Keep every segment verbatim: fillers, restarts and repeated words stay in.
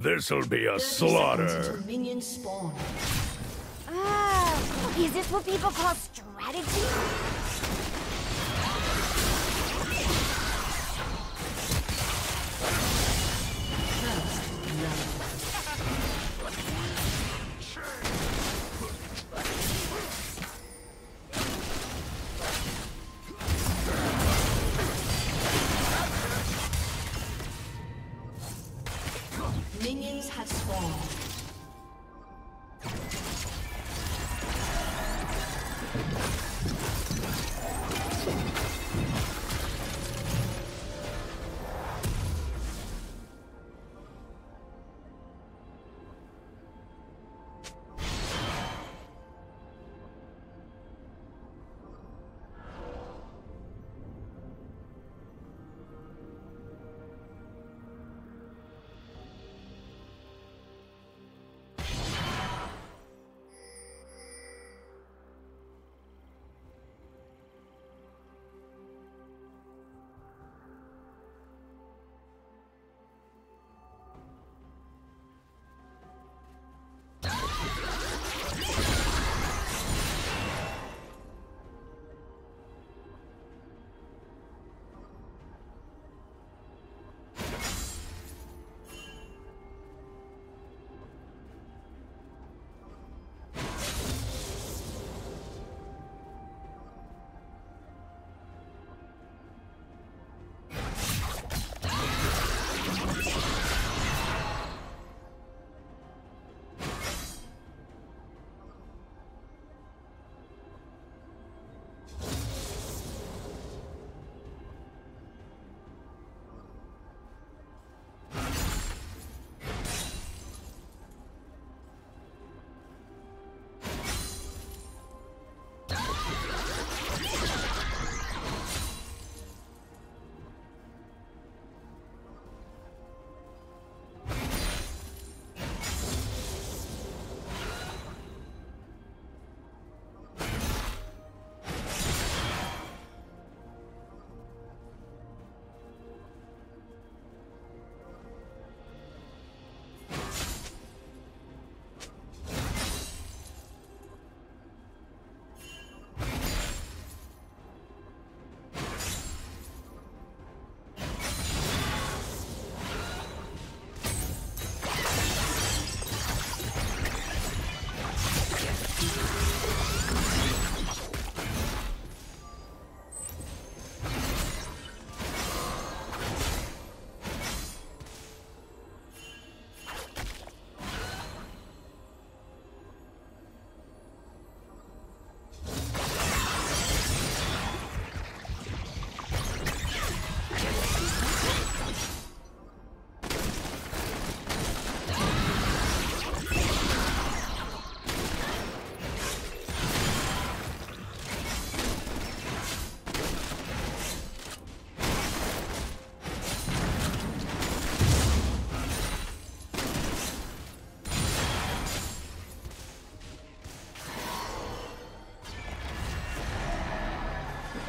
This'll be a slaughter. Ah, is this what people call strategy?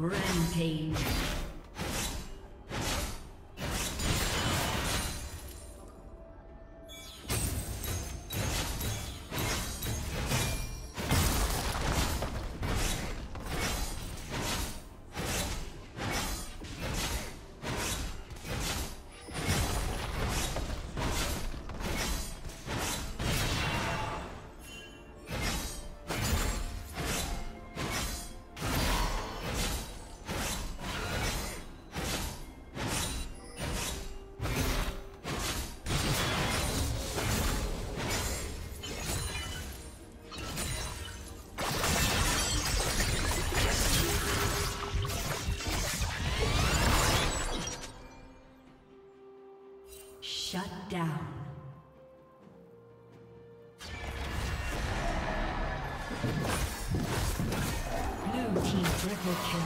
Rampage. Shut down. Blue team triple kill.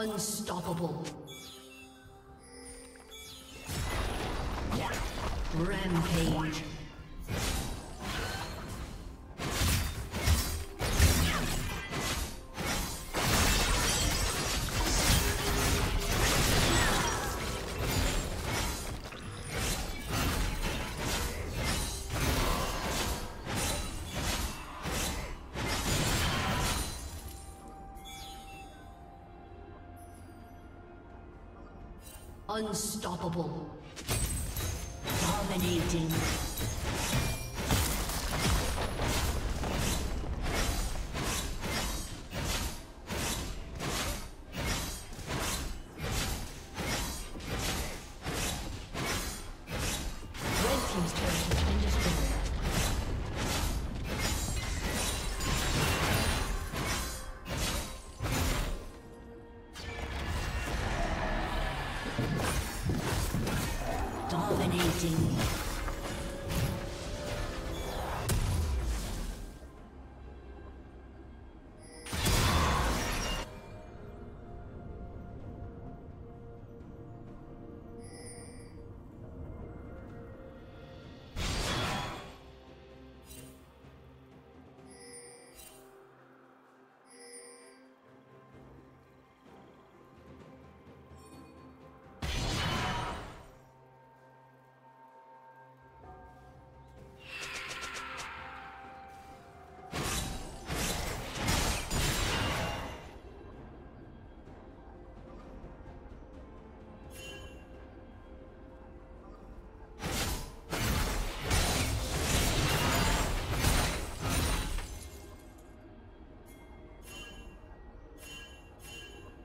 Unstoppable. Rampage. Unstoppable. Dominating. Dominating.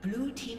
Blue team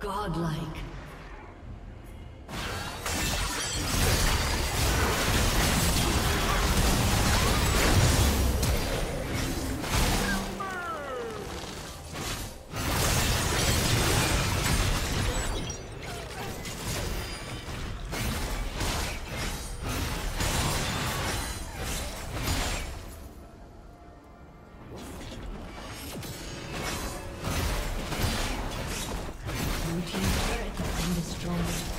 Godlike. destroyed.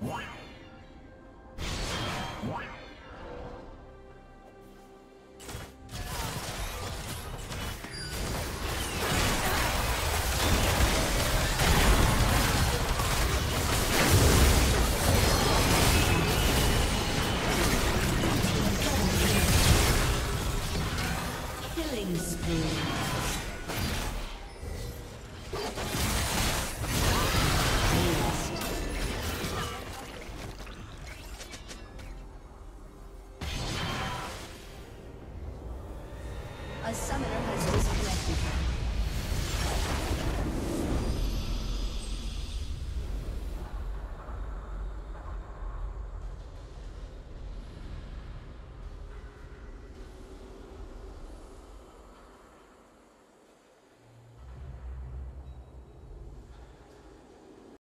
What?